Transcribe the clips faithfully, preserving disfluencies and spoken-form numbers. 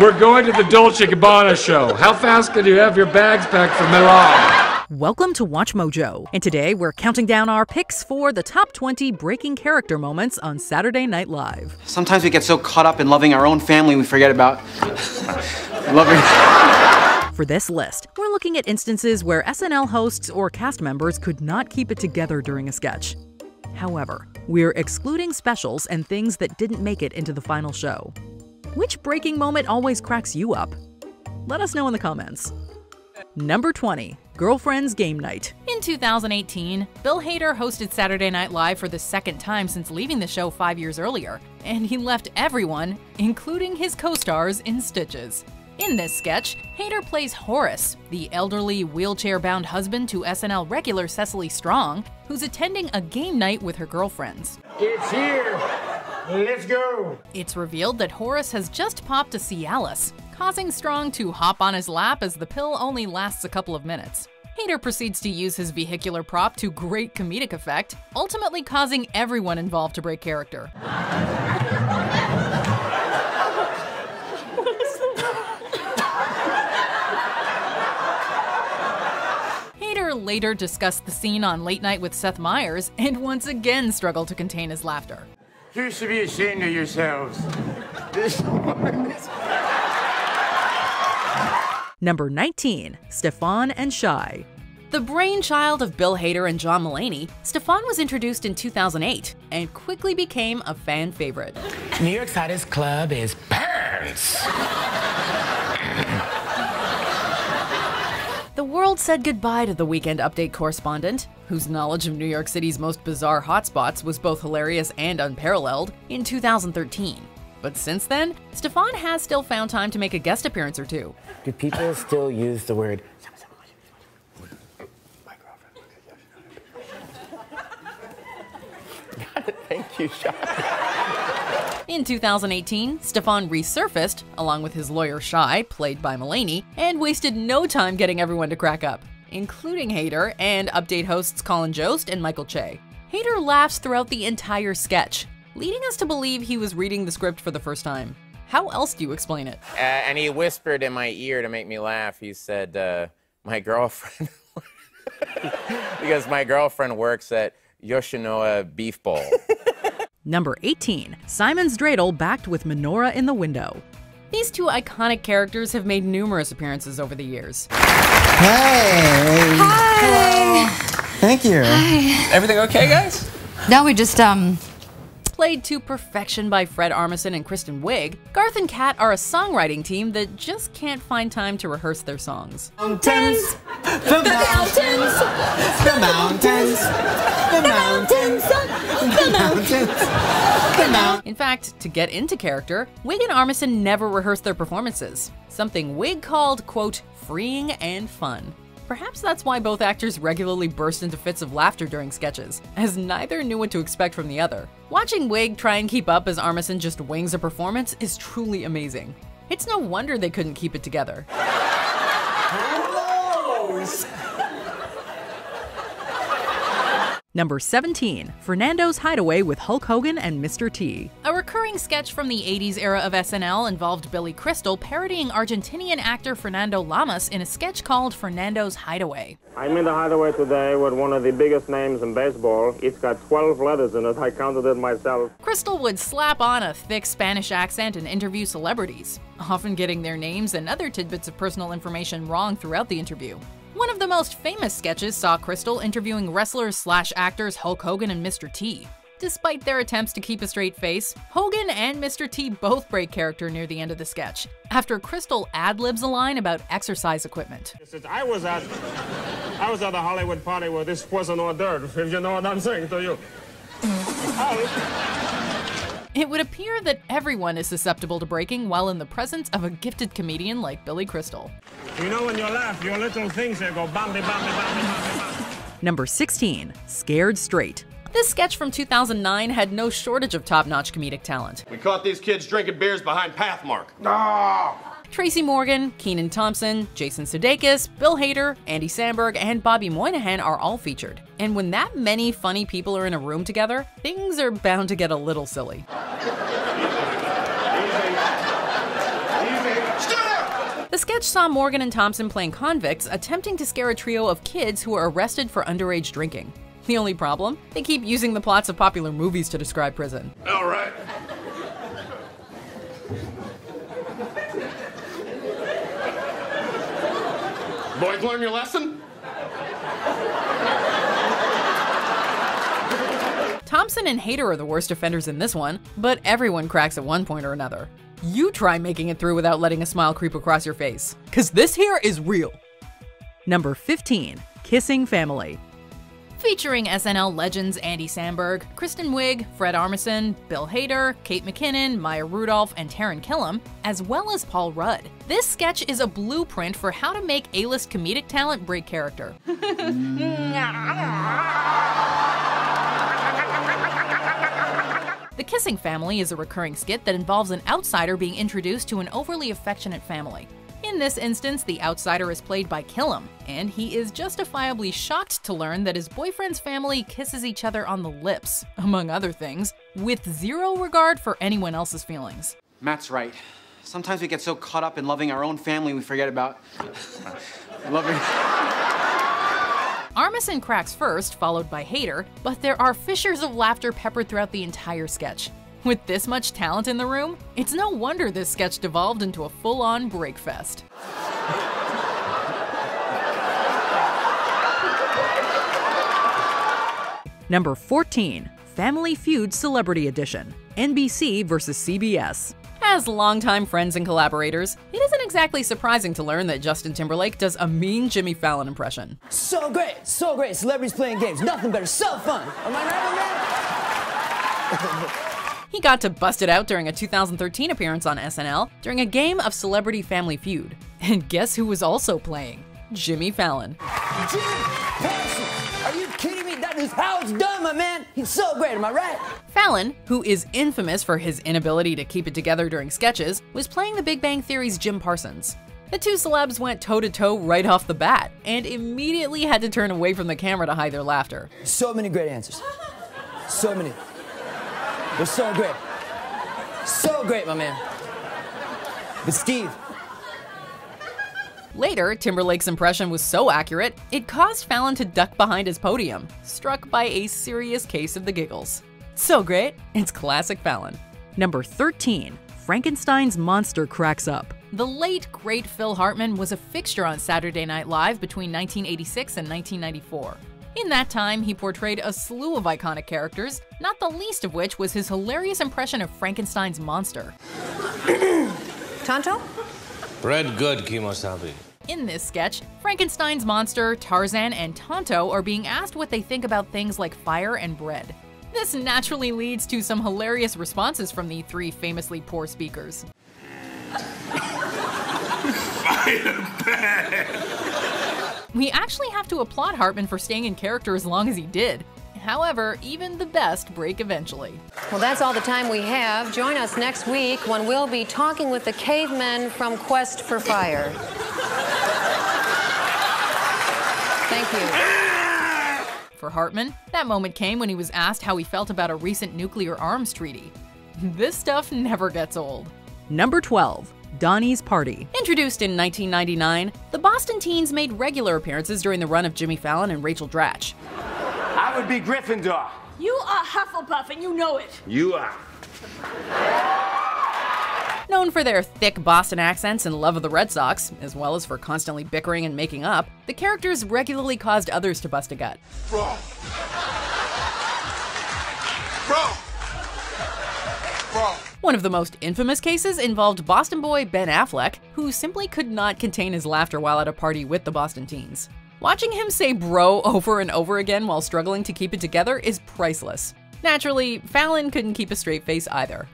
We're going to the Dolce and Gabbana show. How fast can you have your bags packed for Milan? Welcome to Watch Mojo. And today we're counting down our picks for the top twenty breaking character moments on Saturday Night Live. Sometimes we get so caught up in loving our own family we forget about loving... For this list, we're looking at instances where S N L hosts or cast members could not keep it together during a sketch. However, we're excluding specials and things that didn't make it into the final show. Which breaking moment always cracks you up? Let us know in the comments. Number twenty. Girlfriends Game Night. In two thousand eighteen, Bill Hader hosted Saturday Night Live for the second time since leaving the show five years earlier, and he left everyone, including his co-stars, in stitches. In this sketch, Hader plays Horace, the elderly, wheelchair-bound husband to S N L regular Cecily Strong, who's attending a game night with her girlfriends. It's here! Let's go! It's revealed that Horace has just popped a Cialis, causing Strong to hop on his lap as the pill only lasts a couple of minutes. Hader proceeds to use his vehicular prop to great comedic effect, ultimately causing everyone involved to break character. Later discussed the scene on Late Night with Seth Meyers and once again struggled to contain his laughter. You should be ashamed of yourselves. Number nineteen. Stefon and Shai. The brainchild of Bill Hader and John Mulaney, Stefon was introduced in two thousand eight and quickly became a fan favorite. New York's hottest club is Pants. The world said goodbye to the Weekend Update correspondent, whose knowledge of New York City's most bizarre hotspots was both hilarious and unparalleled, in two thousand thirteen. But since then, Stefon has still found time to make a guest appearance or two. Do people still use the word... My girlfriend... Got it, thank you, Shai. In two thousand eighteen, Stefon resurfaced, along with his lawyer Shai, played by Mulaney, and wasted no time getting everyone to crack up, including Hader and Update hosts Colin Jost and Michael Che. Hader laughs throughout the entire sketch, leading us to believe he was reading the script for the first time. How else do you explain it? Uh, and he whispered in my ear to make me laugh. He said, uh, my girlfriend... because my girlfriend works at Yoshinoya Beef Bowl. Number eighteen. Simon's dreidel backed with menorah in the window. These two iconic characters have made numerous appearances over the years. Hey! Hi! Hello. Thank you. Hi. Everything okay, guys? No, we just, um... Played to perfection by Fred Armisen and Kristen Wiig, Garth and Kat are a songwriting team that just can't find time to rehearse their songs. Mountains! The mountains! The mountains! The mountains! The mountains! In fact, to get into character, Wiig and Armisen never rehearsed their performances, something Wiig called, quote, freeing and fun. Perhaps that's why both actors regularly burst into fits of laughter during sketches, as neither knew what to expect from the other. Watching Wiig try and keep up as Armisen just wings a performance is truly amazing. It's no wonder they couldn't keep it together. Number seventeen. Fernando's Hideaway with Hulk Hogan and Mister T. A recurring sketch from the eighties era of S N L involved Billy Crystal parodying Argentinian actor Fernando Lamas in a sketch called Fernando's Hideaway. I'm in the hideaway today with one of the biggest names in baseball. It's got twelve letters in it. I counted it myself. Crystal would slap on a thick Spanish accent and interview celebrities, often getting their names and other tidbits of personal information wrong throughout the interview. One of the most famous sketches saw Crystal interviewing wrestlers slash actors Hulk Hogan and Mister T. Despite their attempts to keep a straight face, Hogan and Mister T both break character near the end of the sketch, after Crystal ad-libs a line about exercise equipment. I was at, I was at a Hollywood party where this was an hors d'oeuvre, if you know what I'm saying to you. It would appear that everyone is susceptible to breaking while in the presence of a gifted comedian like Billy Crystal. You know when you laugh, your little things there go bambi, bambi, bambi, bambi, bambi. Number sixteen. Scared Straight. This sketch from two thousand nine had no shortage of top-notch comedic talent. We caught these kids drinking beers behind Pathmark. Ah! Tracy Morgan, Kenan Thompson, Jason Sudeikis, Bill Hader, Andy Samberg, and Bobby Moynihan are all featured. And when that many funny people are in a room together, things are bound to get a little silly. Easy. Easy. sketch saw Morgan and Thompson playing convicts attempting to scare a trio of kids who were arrested for underage drinking. The only problem? They keep using the plots of popular movies to describe prison. All right. Boys, learn your lesson? Thompson and Hader are the worst offenders in this one, but everyone cracks at one point or another. You try making it through without letting a smile creep across your face, cause this here is real. Number fifteen, Kissing Family. Featuring S N L legends Andy Samberg, Kristen Wiig, Fred Armisen, Bill Hader, Kate McKinnon, Maya Rudolph, and Taryn Killam, as well as Paul Rudd. This sketch is a blueprint for how to make A-list comedic talent break character. The Kissing Family is a recurring skit that involves an outsider being introduced to an overly affectionate family. In this instance, the outsider is played by Killam, and he is justifiably shocked to learn that his boyfriend's family kisses each other on the lips, among other things, with zero regard for anyone else's feelings. Matt's right. Sometimes we get so caught up in loving our own family we forget about loving... Armisen cracks first, followed by Hader, but there are fissures of laughter peppered throughout the entire sketch. With this much talent in the room, it's no wonder this sketch devolved into a full-on break fest. Number fourteen, Family Feud Celebrity Edition, N B C versus C B S. As longtime friends and collaborators, it isn't exactly surprising to learn that Justin Timberlake does a mean Jimmy Fallon impression. So great, so great, celebrities playing games, nothing better, so fun. Am I right, man? He got to bust it out during a two thousand thirteen appearance on S N L during a game of Celebrity Family Feud. And guess who was also playing? Jimmy Fallon. Jimmy Fallon! Are you kidding me? That is how it's done, my man! He's so great, am I right? Fallon, who is infamous for his inability to keep it together during sketches, was playing The Big Bang Theory's Jim Parsons. The two celebs went toe-to-toe right off the bat and immediately had to turn away from the camera to hide their laughter. So many great answers. So many. They're so great. So great, my man. But Steve. Later, Timberlake's impression was so accurate, it caused Fallon to duck behind his podium, struck by a serious case of the giggles. So great, it's classic Fallon. Number thirteen, Frankenstein's Monster cracks up. The late, great Phil Hartman was a fixture on Saturday Night Live between nineteen eighty-six and nineteen ninety-four. In that time, he portrayed a slew of iconic characters, not the least of which was his hilarious impression of Frankenstein's monster. Tonto? Bread good, Kimosabe. In this sketch, Frankenstein's monster, Tarzan, and Tonto are being asked what they think about things like fire and bread. This naturally leads to some hilarious responses from the three famously poor speakers. Fire bread! We actually have to applaud Hartman for staying in character as long as he did. However, even the best break eventually. Well, that's all the time we have. Join us next week when we'll be talking with the cavemen from Quest for Fire. Thank you. For Hartman, that moment came when he was asked how he felt about a recent nuclear arms treaty. This stuff never gets old. Number twelve. Donnie's Party. Introduced in nineteen ninety-nine, the Boston teens made regular appearances during the run of Jimmy Fallon and Rachel Dratch. I would be Gryffindor. You are Hufflepuff, and you know it. You are. Known for their thick Boston accents and love of the Red Sox, as well as for constantly bickering and making up, the characters regularly caused others to bust a gut. Bro. Bro. Bro. One of the most infamous cases involved Boston boy Ben Affleck, who simply could not contain his laughter while at a party with the Boston teens. Watching him say bro over and over again while struggling to keep it together is priceless. Naturally, Fallon couldn't keep a straight face either.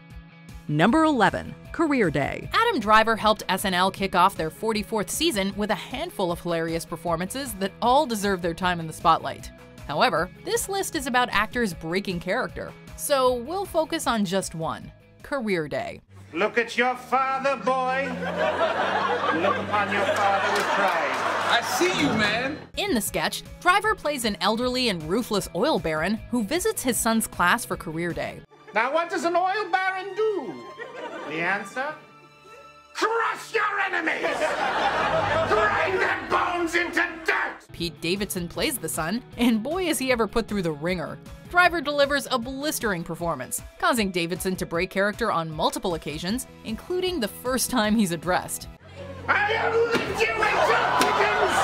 Number eleven, Career Day. Adam Driver helped S N L kick off their forty-fourth season with a handful of hilarious performances that all deserve their time in the spotlight. However, this list is about actors breaking character, so we'll focus on just one. Career Day. Look at your father, boy. Look upon your father with pride. I see you, man. In the sketch, Driver plays an elderly and ruthless oil baron who visits his son's class for Career Day. Now, what does an oil baron do? The answer? Crush your enemies! Grind their bones into dirt! Pete Davidson plays the son, and boy is he ever put through the ringer. Driver delivers a blistering performance, causing Davidson to break character on multiple occasions, including the first time he's addressed. I'll lift you into pickings!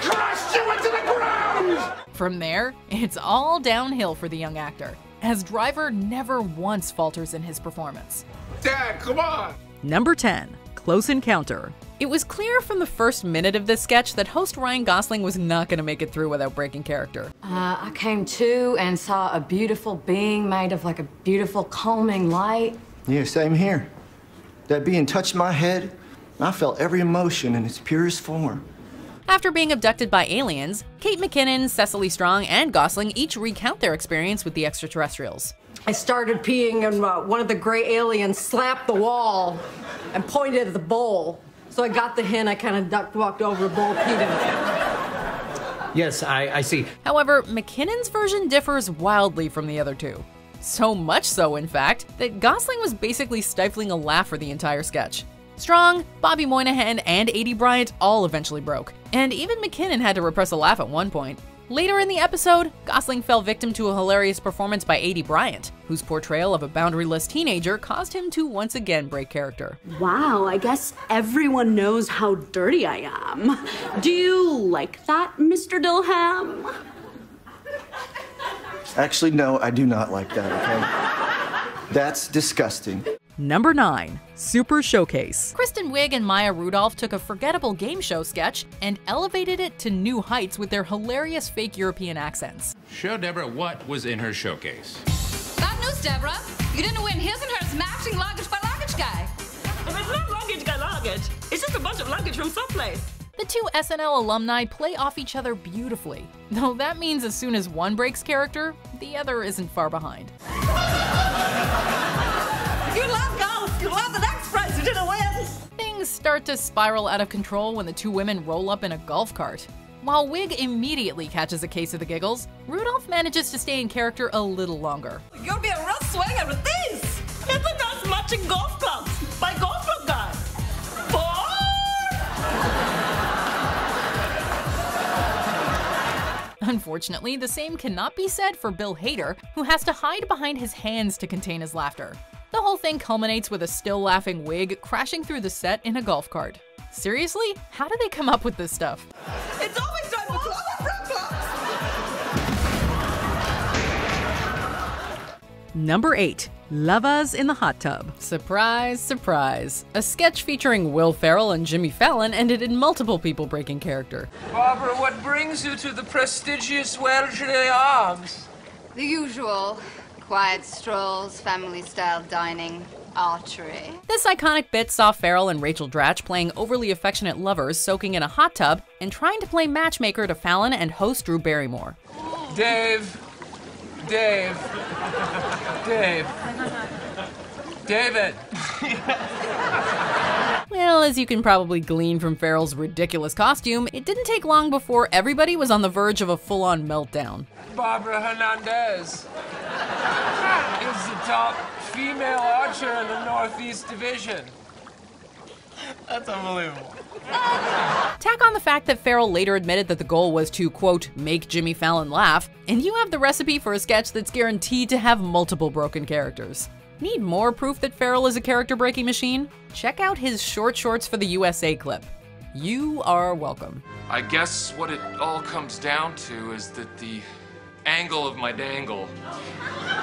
Crushed you into the ground! From there, it's all downhill for the young actor, as Driver never once falters in his performance. Dad, come on! Number ten. Close Encounter. It was clear from the first minute of this sketch that host Ryan Gosling was not going to make it through without breaking character. Uh, I came to and saw a beautiful being made of like a beautiful calming light. Yeah, same here. That being touched my head, and I felt every emotion in its purest form. After being abducted by aliens, Kate McKinnon, Cecily Strong, and Gosling each recount their experience with the extraterrestrials. I started peeing and uh, one of the gray aliens slapped the wall and pointed at the bowl. So I got the hint, I kind of ducked, walked over the bowl, peed in. Yes, I, I see. However, McKinnon's version differs wildly from the other two. So much so, in fact, that Gosling was basically stifling a laugh for the entire sketch. Strong, Bobby Moynihan, and Aidy Bryant all eventually broke, and even McKinnon had to repress a laugh at one point. Later in the episode, Gosling fell victim to a hilarious performance by Aidy Bryant, whose portrayal of a boundaryless teenager caused him to once again break character. Wow, I guess everyone knows how dirty I am. Do you like that, Mister Dilham? Actually, no, I do not like that, okay? That's disgusting. Number nine. Super Showcase. Kristen Wiig and Maya Rudolph took a forgettable game show sketch and elevated it to new heights with their hilarious fake European accents. Show Deborah what was in her showcase. Bad news, Deborah. You didn't win his and hers matching luggage by luggage guy. But it's not luggage by luggage. It's just a bunch of luggage from someplace. The two S N L alumni play off each other beautifully, though that means as soon as one breaks character, the other isn't far behind. You love ghosts! You love the next prize! You didn't win! Things start to spiral out of control when the two women roll up in a golf cart. While Wiig immediately catches a case of the giggles, Rudolph manages to stay in character a little longer. You'll be a real swinger with these! It's like us matching golf clubs by golf club guy. Four? Unfortunately, the same cannot be said for Bill Hader, who has to hide behind his hands to contain his laughter. The whole thing culminates with a still-laughing Wiig crashing through the set in a golf cart. Seriously? How do they come up with this stuff? It's always done with all the fruit clubs! Number eight. Lovers in the Hot Tub. Surprise, surprise. A sketch featuring Will Ferrell and Jimmy Fallon ended in multiple people breaking character. Barbara, what brings you to the prestigious Wellesley Arms? The usual. Quiet strolls, family-style dining, archery. This iconic bit saw Ferrell and Rachel Dratch playing overly affectionate lovers soaking in a hot tub and trying to play matchmaker to Fallon and host Drew Barrymore. Dave, Dave, Dave, David. Well, as you can probably glean from Ferrell's ridiculous costume, it didn't take long before everybody was on the verge of a full-on meltdown. Barbara Hernandez is the top female archer in the Northeast Division. That's unbelievable. Tack on the fact that Ferrell later admitted that the goal was to, quote, make Jimmy Fallon laugh, and you have the recipe for a sketch that's guaranteed to have multiple broken characters. Need more proof that Ferrell is a character-breaking machine? Check out his short shorts for the U S A clip. You are welcome. I guess what it all comes down to is that the angle of my dangle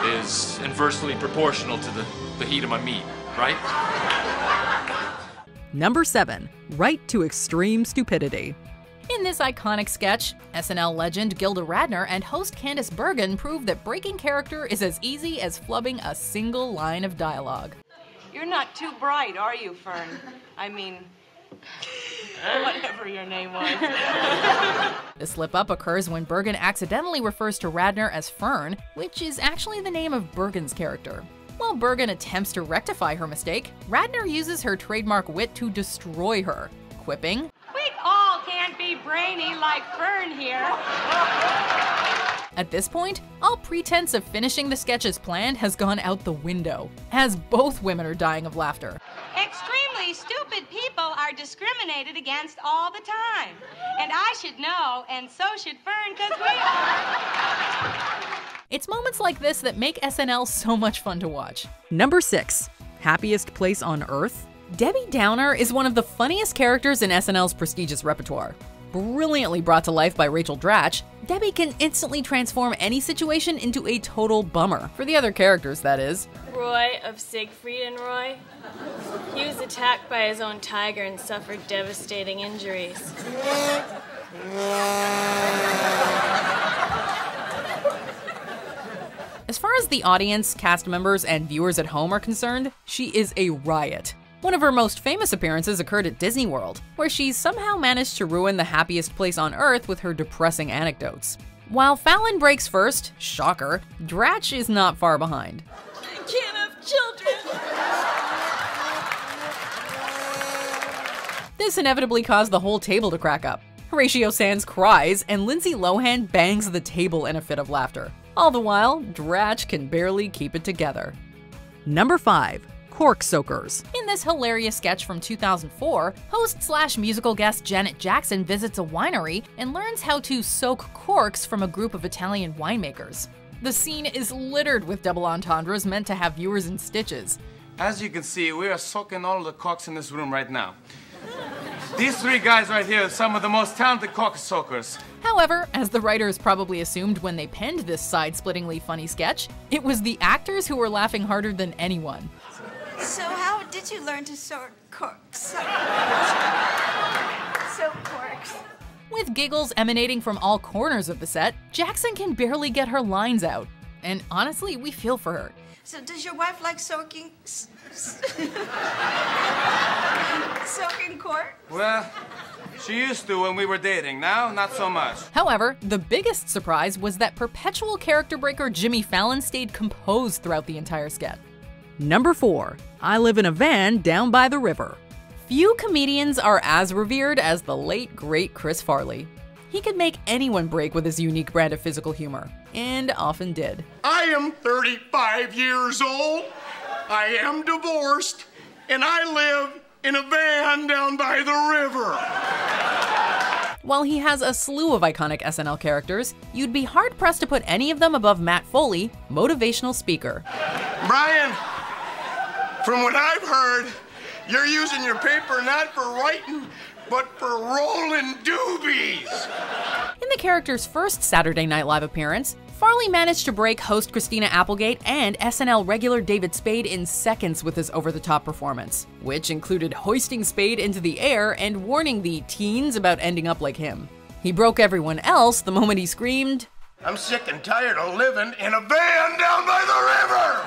is inversely proportional to the, the heat of my meat, right? Number seven. Right to Extreme Stupidity. In this iconic sketch, S N L legend Gilda Radner and host Candace Bergen prove that breaking character is as easy as flubbing a single line of dialogue. You're not too bright, are you, Fern? I mean, whatever your name was. The slip-up occurs when Bergen accidentally refers to Radner as Fern, which is actually the name of Bergen's character. While Bergen attempts to rectify her mistake, Radner uses her trademark wit to destroy her, quipping, "We all can't be brainy like Fern here." At this point, all pretense of finishing the sketch as planned has gone out the window, as both women are dying of laughter. Extremely stupid people are discriminated against all the time. And I should know, and so should Fern, because we are. It's moments like this that make S N L so much fun to watch. Number six, happiest place on earth. Debbie Downer is one of the funniest characters in S N L's prestigious repertoire. Brilliantly brought to life by Rachel Dratch, Debbie can instantly transform any situation into a total bummer. For the other characters, that is. Roy of Siegfried and Roy. He was attacked by his own tiger and suffered devastating injuries. As far as the audience, cast members, and viewers at home are concerned, she is a riot. One of her most famous appearances occurred at Disney World, where she somehow managed to ruin the happiest place on earth with her depressing anecdotes. While Fallon breaks first, shocker, Dratch is not far behind. I can't have children! This inevitably caused the whole table to crack up. Horatio Sanz cries, and Lindsay Lohan bangs the table in a fit of laughter. All the while, Dratch can barely keep it together. Number five. Cork soakers. In this hilarious sketch from two thousand four, host slash musical guest Janet Jackson visits a winery and learns how to soak corks from a group of Italian winemakers. The scene is littered with double entendres meant to have viewers in stitches. As you can see, we are soaking all the corks in this room right now. These three guys right here are some of the most talented cork soakers. However, as the writers probably assumed when they penned this side-splittingly funny sketch, it was the actors who were laughing harder than anyone. So how did you learn to soak corks? Soak corks. Soak corks. With giggles emanating from all corners of the set, Jackson can barely get her lines out. And honestly, we feel for her. So does your wife like soaking... soaking corks? Well, she used to when we were dating. Now, not so much. However, the biggest surprise was that perpetual character breaker Jimmy Fallon stayed composed throughout the entire sketch. Number four, I live in a van down by the river. Few comedians are as revered as the late, great Chris Farley. He could make anyone break with his unique brand of physical humor, and often did. I am thirty-five years old, I am divorced, and I live in a van down by the river. While he has a slew of iconic S N L characters, you'd be hard-pressed to put any of them above Matt Foley, motivational speaker. Brian! From what I've heard, you're using your paper not for writing, but for rolling doobies. In the character's first Saturday Night Live appearance, Farley managed to break host Christina Applegate and S N L regular David Spade in seconds with his over-the-top performance, which included hoisting Spade into the air and warning the teens about ending up like him. He broke everyone else the moment he screamed, "I'm sick and tired of living in a van down by the river!"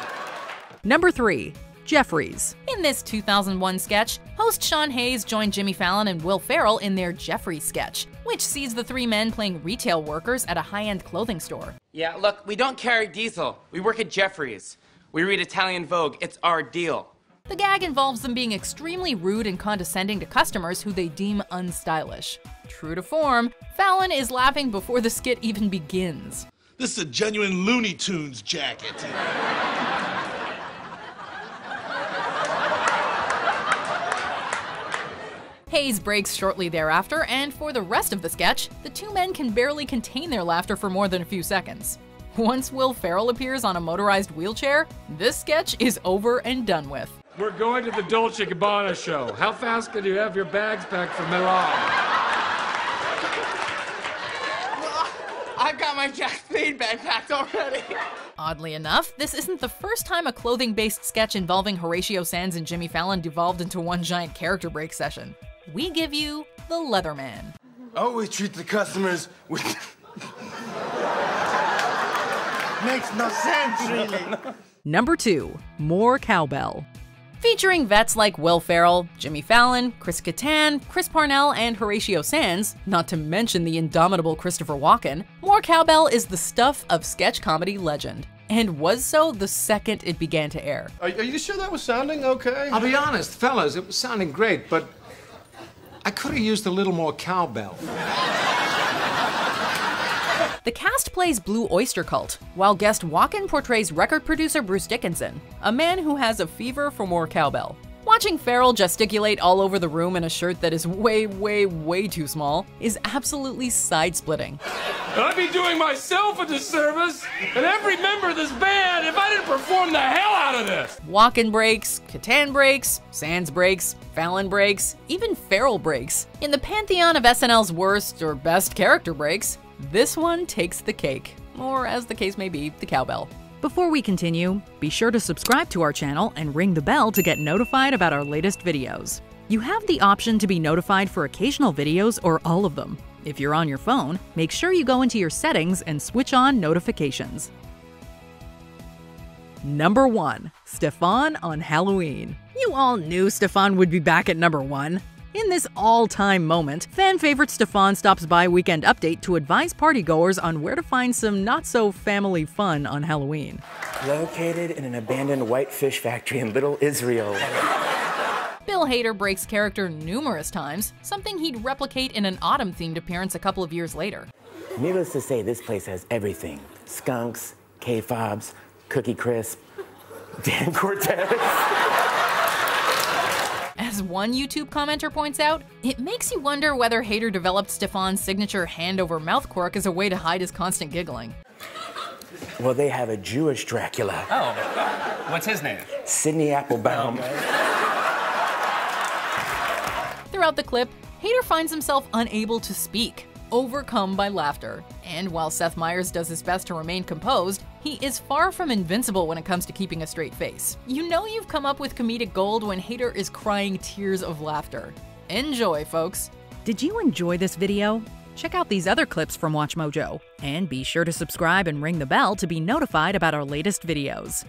Number three. Jeffries. In this two thousand one sketch, host Sean Hayes joined Jimmy Fallon and Will Ferrell in their Jeffries sketch, which sees the three men playing retail workers at a high-end clothing store. Yeah, look, we don't carry diesel. We work at Jeffries. We read Italian Vogue. It's our deal. The gag involves them being extremely rude and condescending to customers who they deem unstylish. True to form, Fallon is laughing before the skit even begins. This is a genuine Looney Tunes jacket. Hayes breaks shortly thereafter, and for the rest of the sketch, the two men can barely contain their laughter for more than a few seconds. Once Will Ferrell appears on a motorized wheelchair, this sketch is over and done with. We're going to the Dolce and Gabbana show. How fast can you have your bags packed for Milan? Well, I've got my Jack Spade bag packed already. Oddly enough, this isn't the first time a clothing-based sketch involving Horatio Sanz and Jimmy Fallon devolved into one giant character break session. We give you the Leatherman. Always treat the customers with... Makes no sense, really. Number two, more cowbell. Featuring vets like Will Ferrell, Jimmy Fallon, Chris Kattan, Chris Parnell, and Horatio Sanz, not to mention the indomitable Christopher Walken, more cowbell is the stuff of sketch comedy legend. And was so the second it began to air. Are, are you sure that was sounding okay? I'll be honest, fellas, it was sounding great, but... I could have used a little more cowbell. The cast plays Blue Oyster Cult, while guest Walken portrays record producer Bruce Dickinson, a man who has a fever for more cowbell. Watching Ferrell gesticulate all over the room in a shirt that is way, way, way too small is absolutely side-splitting. I'd be doing myself a disservice and every member of this band if I didn't perform the hell out of this! Walken breaks, Catan breaks, Sands breaks, Fallon breaks, even Ferrell breaks. In the pantheon of S N L's worst or best character breaks, this one takes the cake. Or, as the case may be, the cowbell. Before we continue, be sure to subscribe to our channel and ring the bell to get notified about our latest videos. You have the option to be notified for occasional videos or all of them. If you're on your phone, make sure you go into your settings and switch on notifications. Number one. Stefon on Halloween. You all knew Stefon would be back at number one. In this all-time moment, fan favorite Stefon stops by Weekend Update to advise partygoers on where to find some not-so-family fun on Halloween. Located in an abandoned whitefish factory in Little Israel. Bill Hader breaks character numerous times, something he'd replicate in an autumn-themed appearance a couple of years later. Needless to say, this place has everything. Skunks, K-fobs, Cookie Crisp, Dan Cortez. As one YouTube commenter points out, it makes you wonder whether Hader developed Stefon's signature hand-over-mouth quirk as a way to hide his constant giggling. Well, they have a Jewish Dracula. Oh, what's his name? Sidney Applebaum. Okay. Throughout the clip, Hader finds himself unable to speak, overcome by laughter. And while Seth Meyers does his best to remain composed, he is far from invincible when it comes to keeping a straight face. You know you've come up with comedic gold when Hader is crying tears of laughter. Enjoy, folks! Did you enjoy this video? Check out these other clips from WatchMojo, and be sure to subscribe and ring the bell to be notified about our latest videos.